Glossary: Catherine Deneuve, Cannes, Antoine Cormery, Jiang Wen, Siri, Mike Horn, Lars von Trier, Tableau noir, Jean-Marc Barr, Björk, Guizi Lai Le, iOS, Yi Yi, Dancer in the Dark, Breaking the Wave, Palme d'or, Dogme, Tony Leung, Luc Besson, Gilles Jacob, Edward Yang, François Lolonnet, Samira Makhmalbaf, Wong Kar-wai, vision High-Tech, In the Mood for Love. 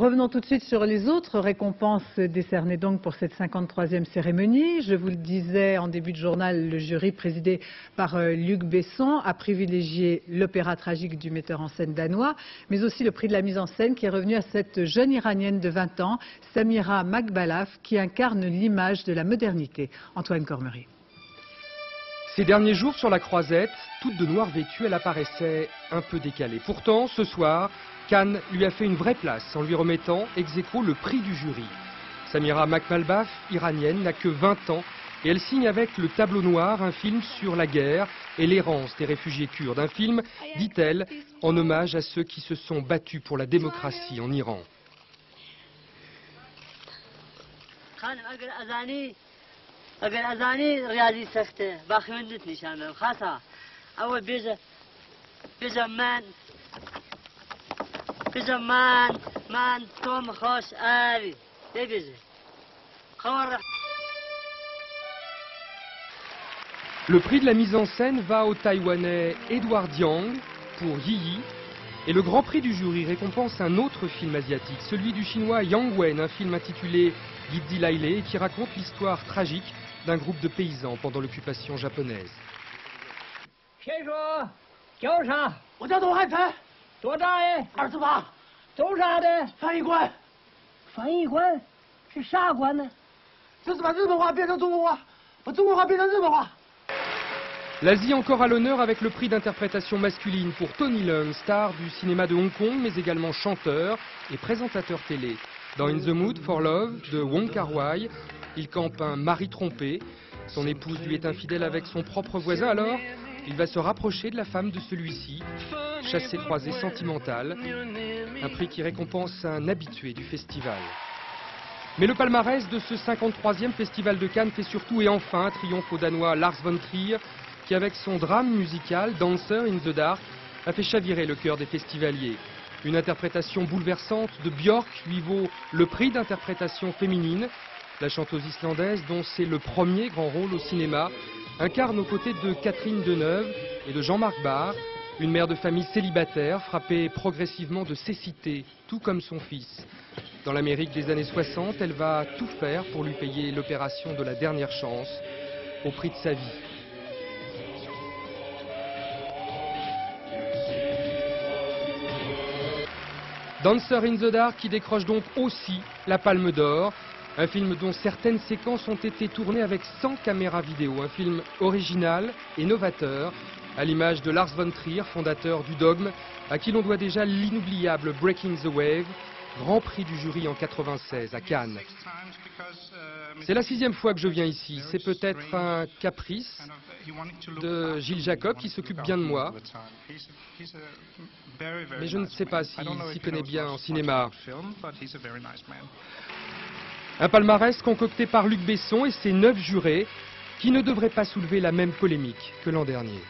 Revenons tout de suite sur les autres récompenses décernées donc pour cette 53e cérémonie. Je vous le disais en début de journal, le jury présidé par Luc Besson a privilégié l'opéra tragique du metteur en scène danois, mais aussi le prix de la mise en scène qui est revenu à cette jeune Iranienne de 20 ans, Samira Makhmalbaf, qui incarne l'image de la modernité. Antoine Cormery. Ces derniers jours sur la croisette, toute de noir vêtue, elle apparaissait un peu décalée. Pourtant, ce soir, Cannes lui a fait une vraie place en lui remettant ex aequo le prix du jury. Samira Makhmalbaf, iranienne, n'a que 20 ans et elle signe avec Le Tableau Noir, un film sur la guerre et l'errance des réfugiés kurdes. Un film, dit-elle, en hommage à ceux qui se sont battus pour la démocratie en Iran. Le prix de la mise en scène va au Taïwanais Edward Yang pour Yi Yi. Et le grand prix du jury récompense un autre film asiatique, celui du chinois Jiang Wen, un film intitulé Guizi Lai Le qui raconte l'histoire tragique d'un groupe de paysans pendant l'occupation japonaise. L'Asie encore à l'honneur avec le prix d'interprétation masculine pour Tony Leung, star du cinéma de Hong Kong, mais également chanteur et présentateur télé. Dans In the Mood for Love de Wong Kar-wai, il campe un mari trompé. Son épouse lui est infidèle avec son propre voisin, alors il va se rapprocher de la femme de celui-ci. Chassé croisé sentimental, un prix qui récompense un habitué du festival. Mais le palmarès de ce 53e festival de Cannes fait surtout et enfin un triomphe au Danois Lars von Trier, qui avec son drame musical Dancer in the Dark a fait chavirer le cœur des festivaliers. Une interprétation bouleversante de Björk lui vaut le prix d'interprétation féminine. La chanteuse islandaise, dont c'est le premier grand rôle au cinéma, incarne aux côtés de Catherine Deneuve et de Jean-Marc Barr une mère de famille célibataire frappée progressivement de cécité, tout comme son fils. Dans l'Amérique des années 60, elle va tout faire pour lui payer l'opération de la dernière chance au prix de sa vie. Dancer in the Dark qui décroche donc aussi la Palme d'Or, un film dont certaines séquences ont été tournées avec 100 caméras vidéo, un film original et novateur, à l'image de Lars von Trier, fondateur du Dogme, à qui l'on doit déjà l'inoubliable Breaking the Wave, grand prix du jury en 1996 à Cannes. C'est la 6e fois que je viens ici. C'est peut-être un caprice de Gilles Jacob qui s'occupe bien de moi. Mais je ne sais pas s'il s'y connaît bien en cinéma. Un palmarès concocté par Luc Besson et ses 9 jurés qui ne devraient pas soulever la même polémique que l'an dernier.